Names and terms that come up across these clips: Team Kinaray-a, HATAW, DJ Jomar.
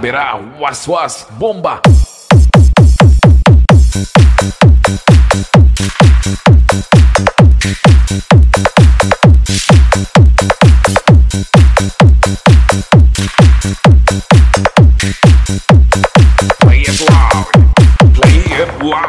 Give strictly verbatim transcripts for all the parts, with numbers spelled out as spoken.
Verá, was was, bomba. Play it loud, play it live.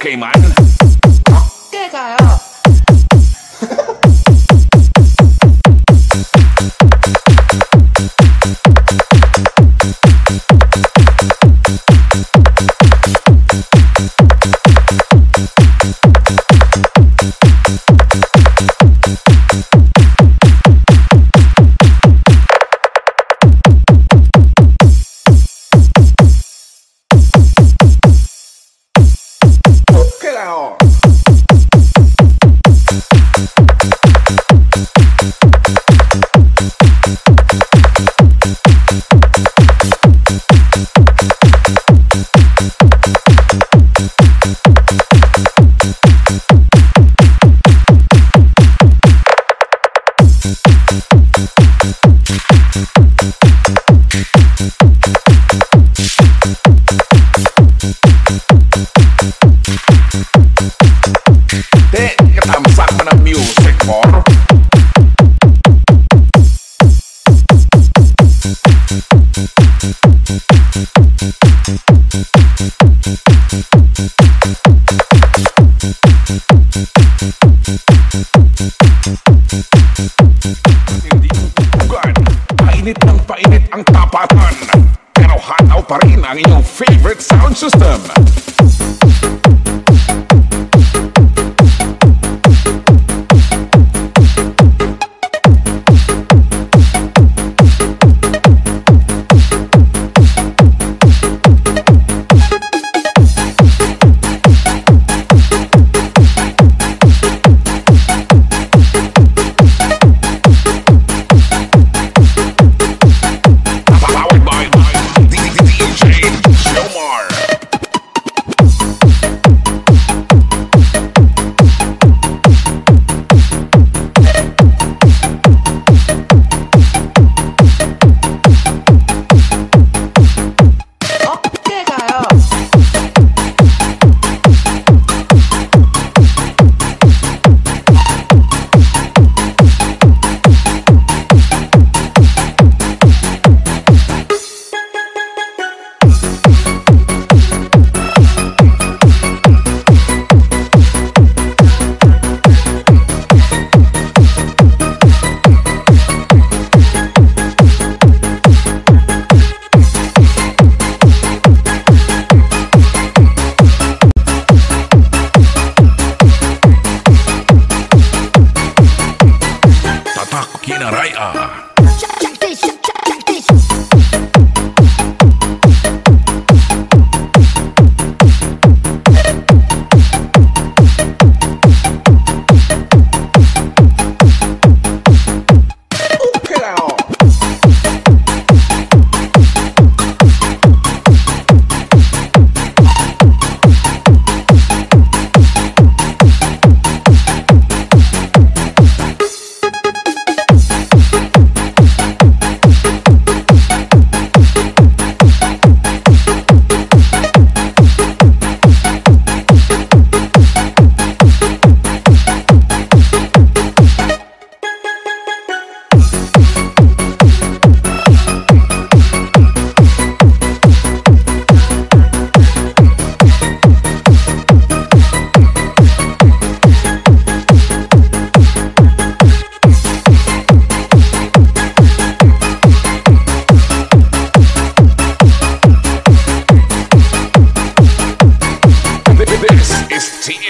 Okay, man. Okay, guy. Painit ng painit ang tapatan, pero hataw pa rin ang iyong favorite sound system. Jomar.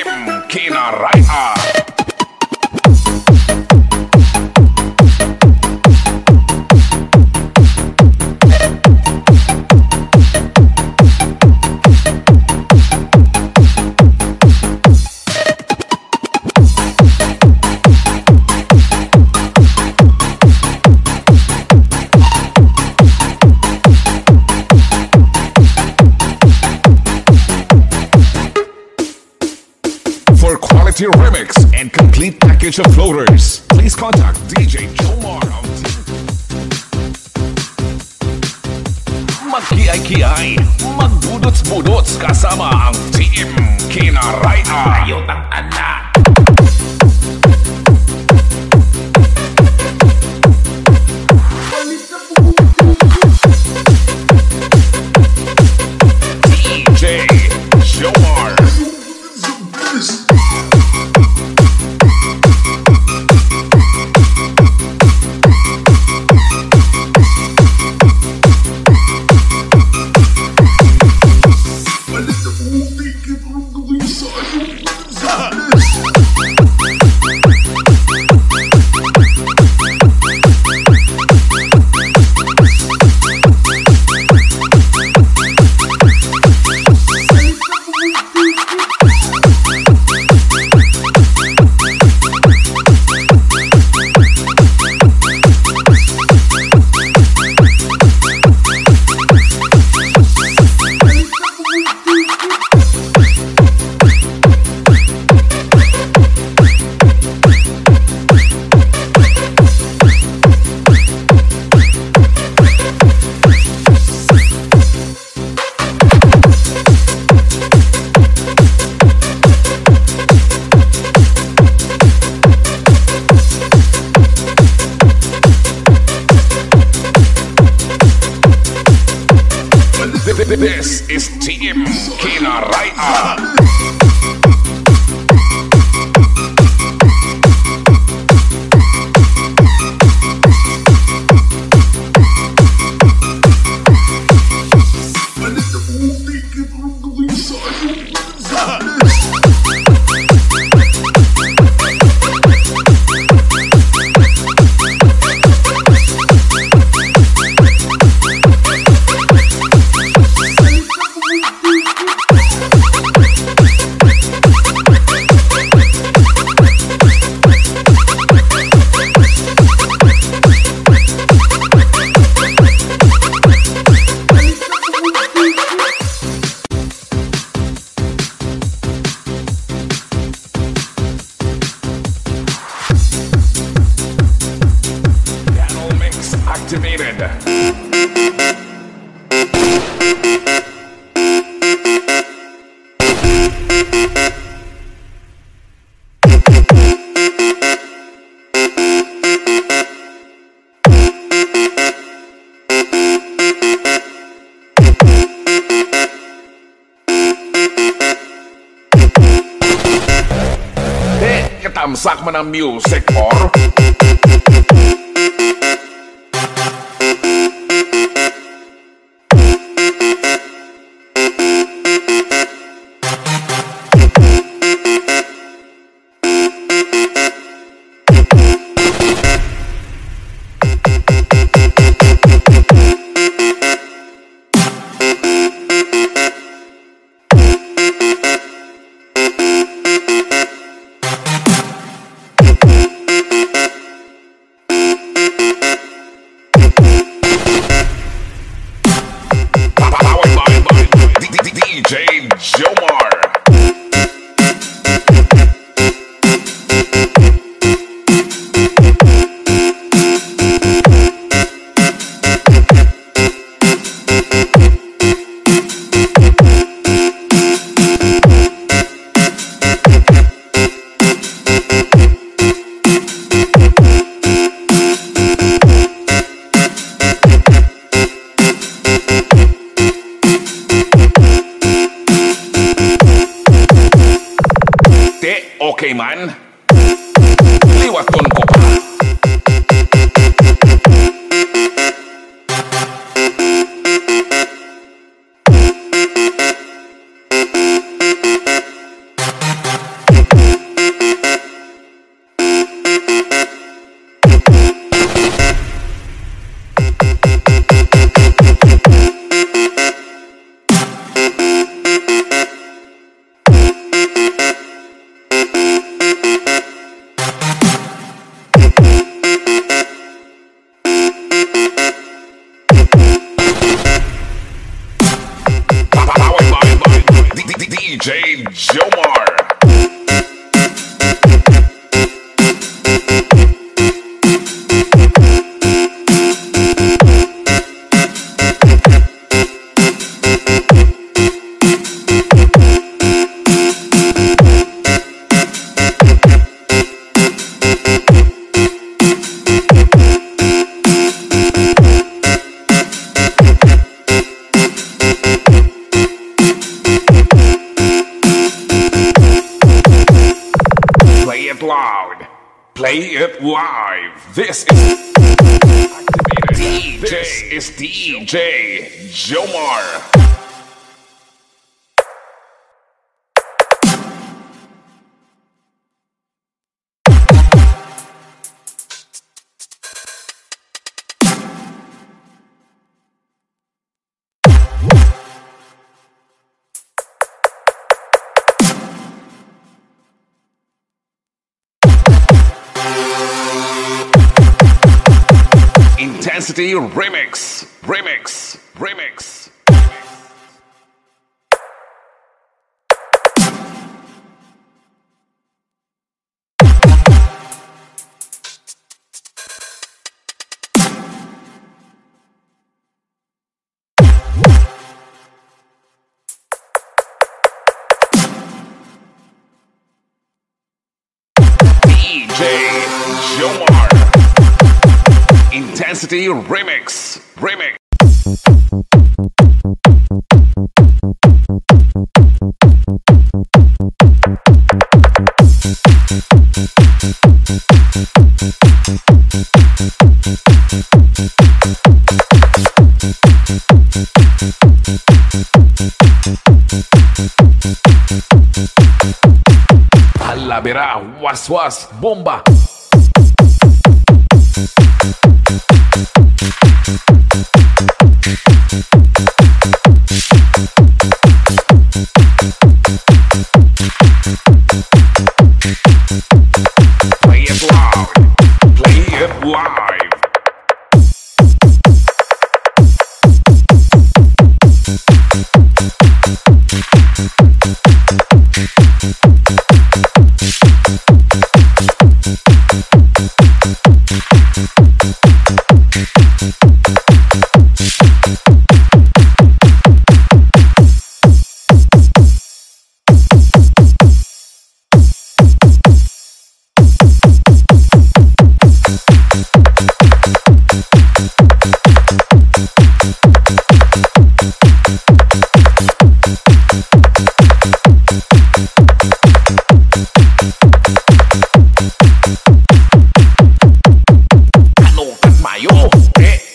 Team Kinaray-a. Remix and complete package of floaters, please contact D J Jomar of Magkiay-kiay, magbudots-budots kasama ang Team Kinaray-a. Ayaw ng anak. This is Team Kinaray-a. Activated. Katamsak man ang music or D J Jomar. Okay man, liwaton ko pa. it loud. Play it live. This is D J. This is D J Jomar. Intensity remix, remix, remix. D J Jomar. Intensity remix, remix. Alaberá, was was, bomba.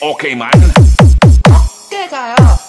Okay, man. Get out.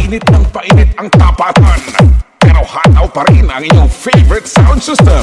Painit ng painit ang tapatan, pero hataw pa rin ang iyong favorite sound system.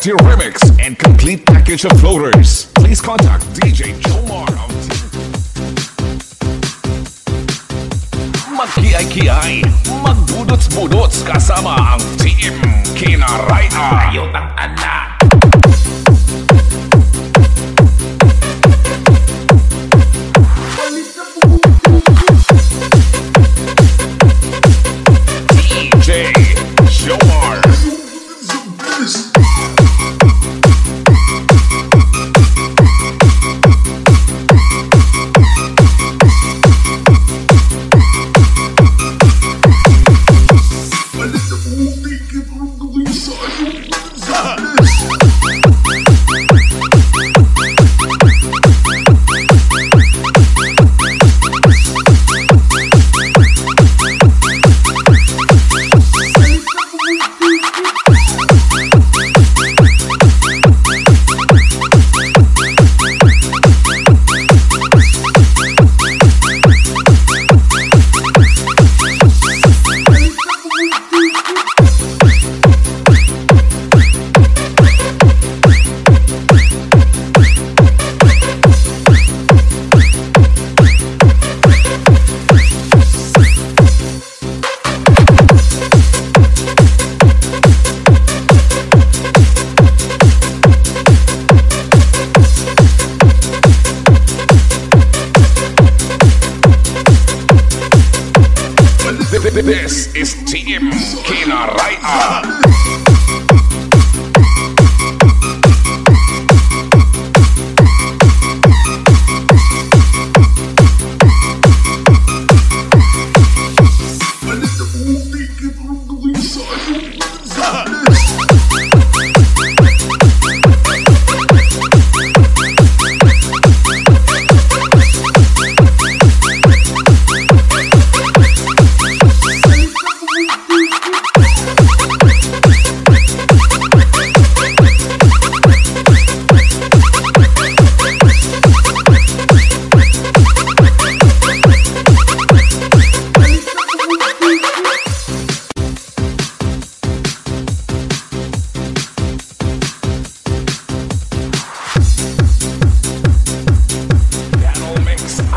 request your remix and complete package of floaters, please contact D J Jomar of Magkiay-kiay, magbudots-budots kasama ang Team Kinaray-a. Ayaw ng anak. This is Team Kinaray-a.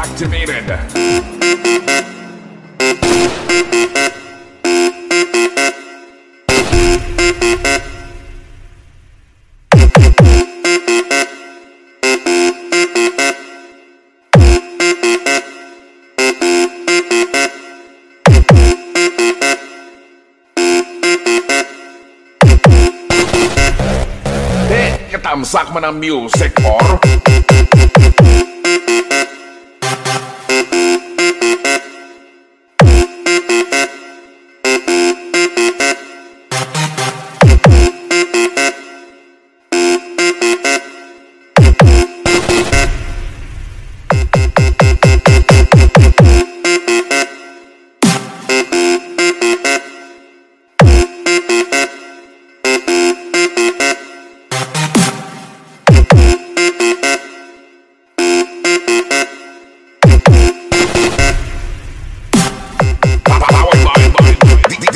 Activated. Katamsak man ang music or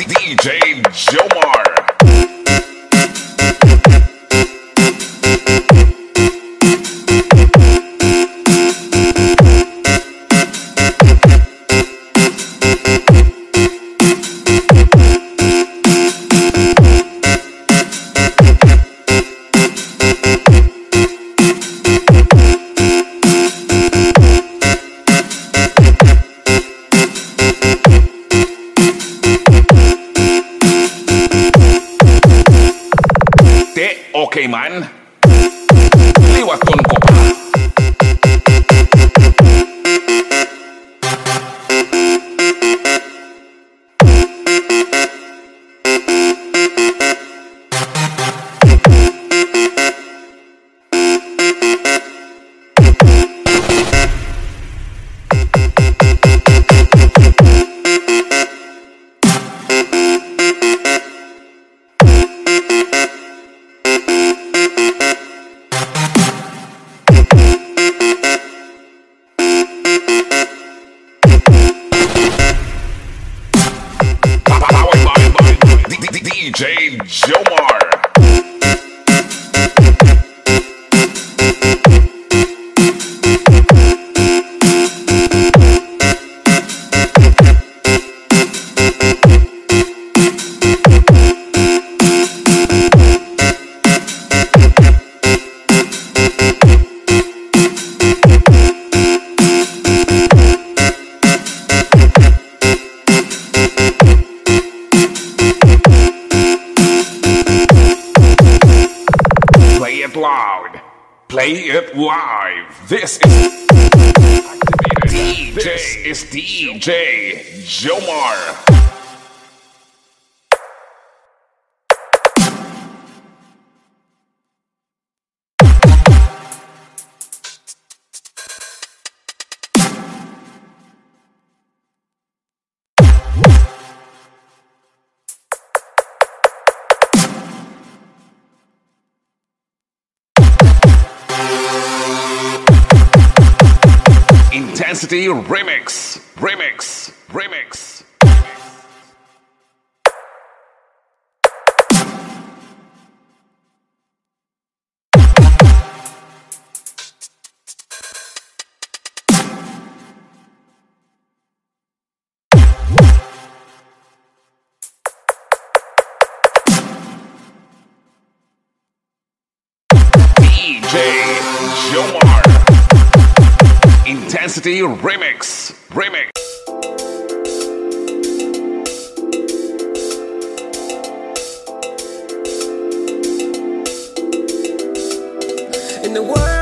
D J Jomar. Okay man, liwaton ko pa. D J Jomar. play it live. This is D J. This is D J Jomar. Intensity remix, remix, remix. D J Jomar. Intensity remix, remix. In the world.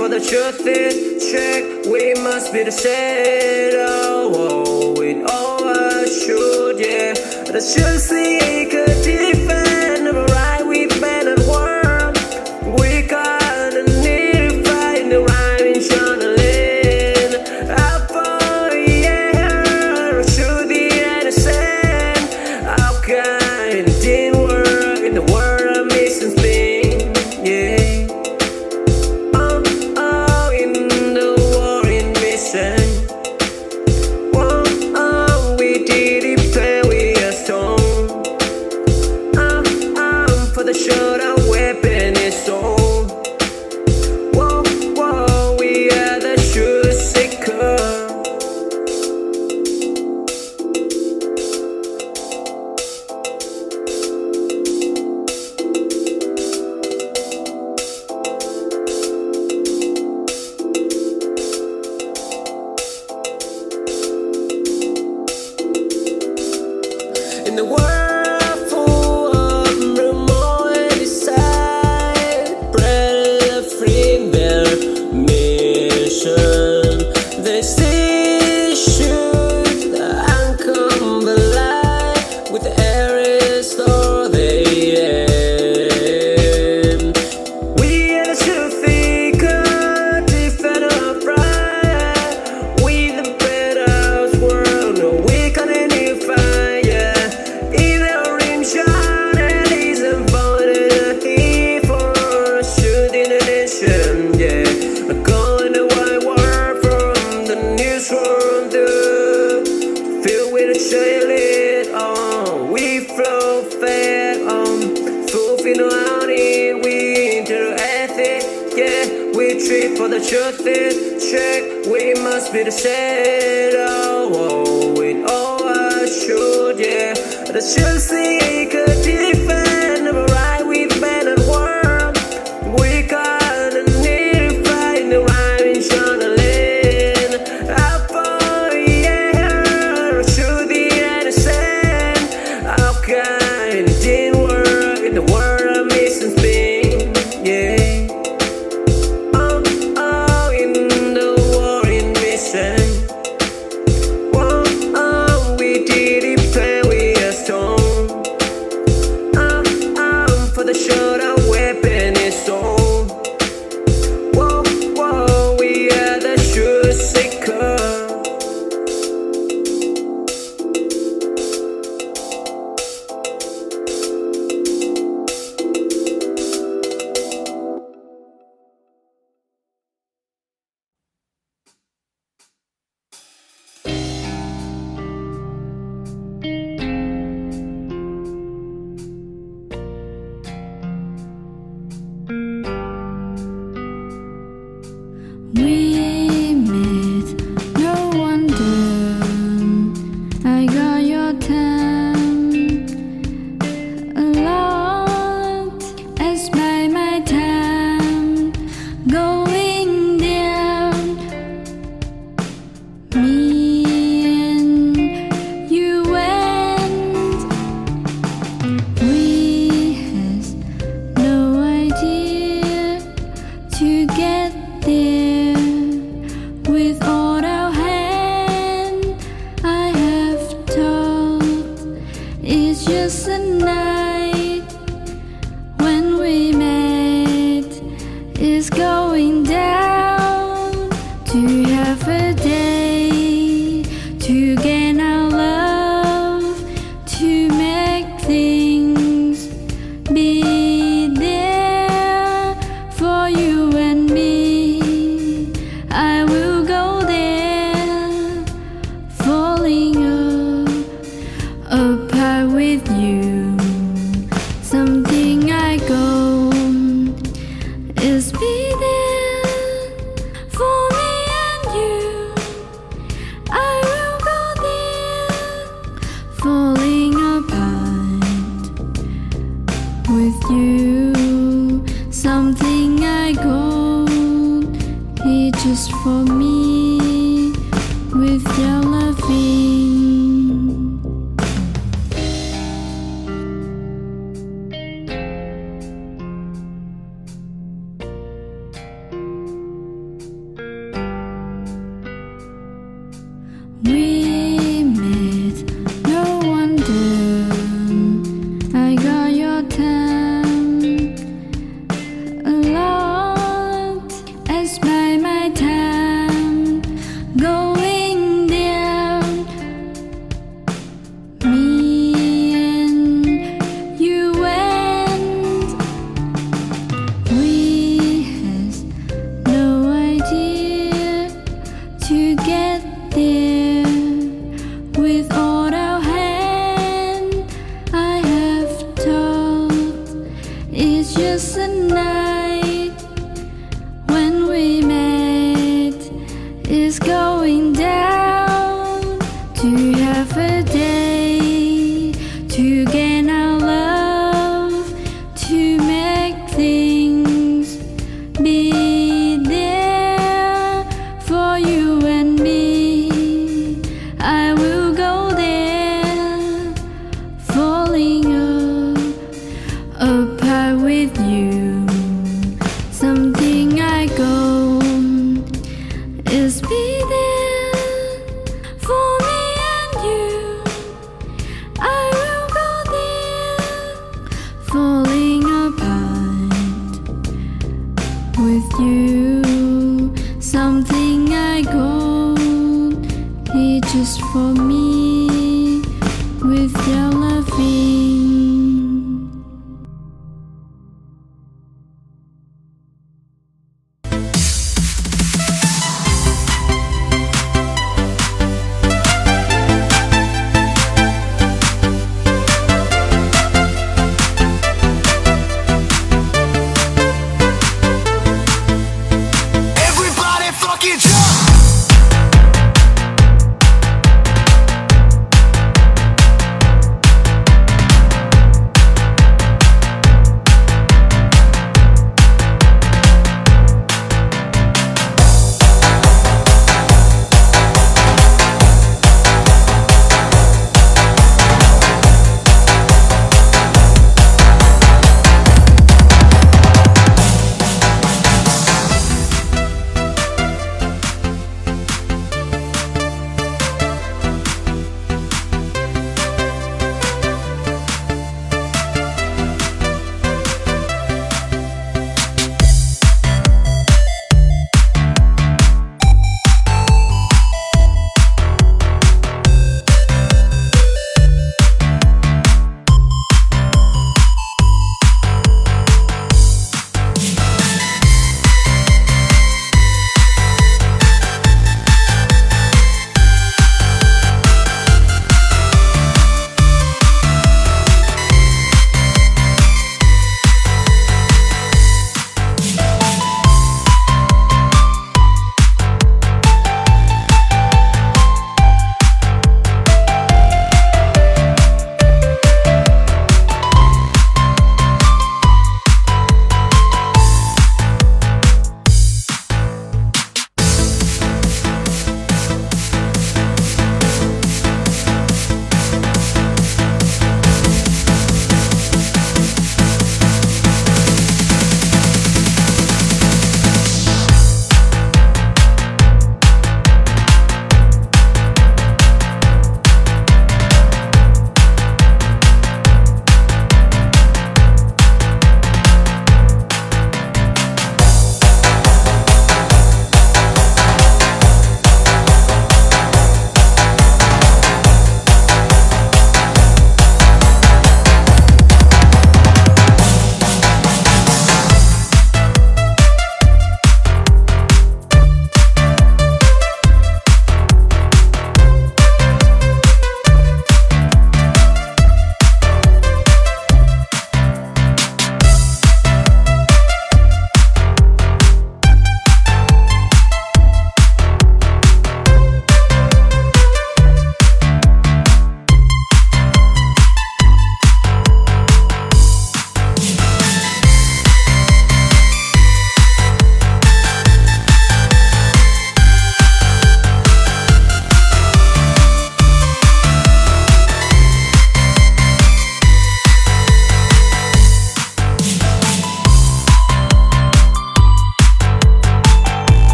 For the truth is check, we must be the same. Oh, oh, in all our should, yeah. The truth seeker defend the right we bend and warm. We got a need fight in the right in journaling. Up for yeah, I should be the same. How kind didn't work in the world of missing things, yeah. In the world. For the truth is check, we must be the same. Oh, oh, in all our should, yeah. The truth seeker defend the right we bend and warm. We got a need fight in the right in journaling. Up for yeah, I should be the same. How kind didn't work in the world of missing things, yeah. Oh, we did it, play with a stone. Oh. Just be there for me and you. I will go there, falling apart with you. Something I go here just for me, with your loving. We met, no wonder I got your time a lot as by my time going down. Me and you went. We had no idea to get there. With all our hand, I have told. It's just a night when we met. It's going down to have a day to gain our love, to make things be there for you and me. I will. Something I go is be there for me and you. I will go there, falling apart with you. Something I go here just for me, with your loving.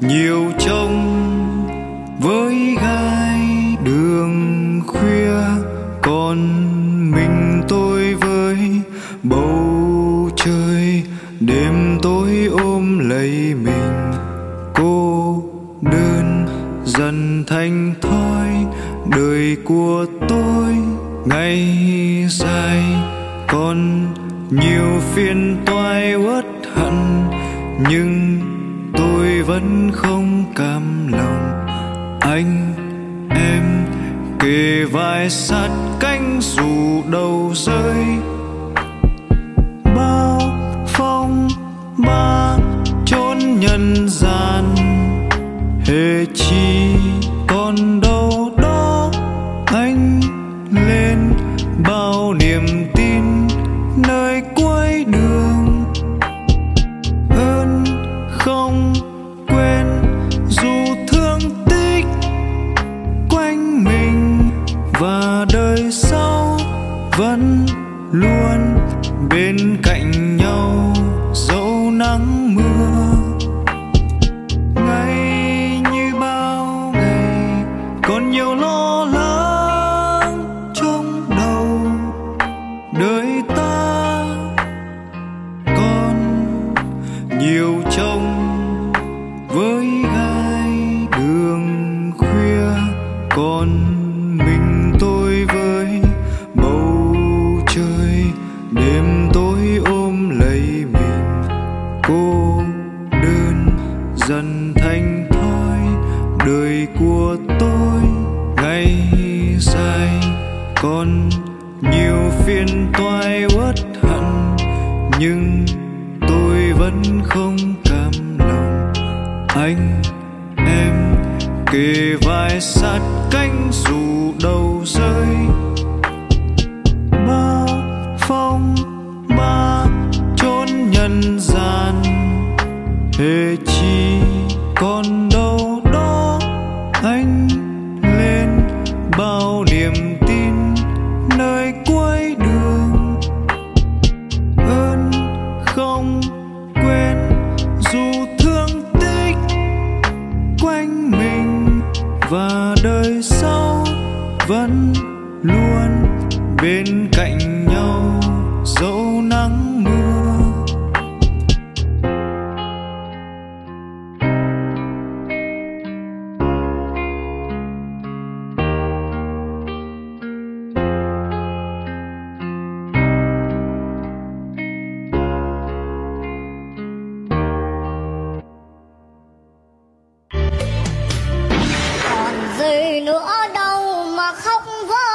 nhiều trông với gái đường khuya, còn mình tôi với bầu trời đêm tối ôm lấy mình cô đơn dần thành thói đời của tôi ngày dài còn nhiều phiền toái uất hận nhưng tôi vẫn không cam lòng anh em kề vai sát cánh dù đầu rơi bao phong ba chốn nhân gian hề chi còn đâu đó anh lên bao niềm tin nơi cuối đường ơn không quên dù thương tích quanh mình và đời sau vẫn luôn bên cạnh nhau dẫu nắng mưa ngày như bao ngày còn nhiều lo lắng trong đầu đời ta còn nhiều trông với gái đường khuya còn mình tôi với bầu trời đêm tối ôm lấy mình cô đơn dần thành thói đời của tôi ngày dài còn nhiều phiền toái uất hận nhưng tôi vẫn không cam lòng anh em kề vai sát cánh dù đầu rơi bao phong ba chốn nhân gian hề chi còn đâu đó anh lên bao niềm tin nơi cuối đường ơn không quên dù thương tích quanh mình và đời sau vẫn luôn bên cạnh nhau dẫu nắng mưa còn gì nữa đâu mà khóc vỡ